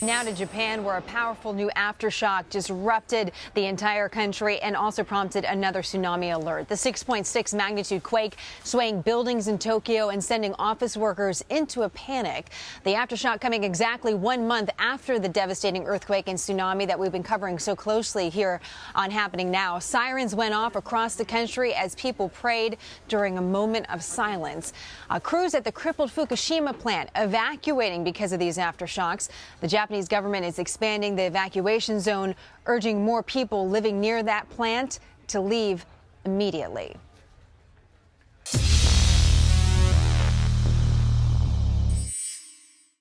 Now to Japan, where a powerful new aftershock disrupted the entire country and also prompted another tsunami alert. The 6.6 magnitude quake swaying buildings in Tokyo and sending office workers into a panic. The aftershock coming exactly 1 month after the devastating earthquake and tsunami that we've been covering so closely here on Happening Now. Sirens went off across the country as people prayed during a moment of silence. Crews at the crippled Fukushima plant evacuating because of these aftershocks. The Japanese government is expanding the evacuation zone, urging more people living near that plant to leave immediately.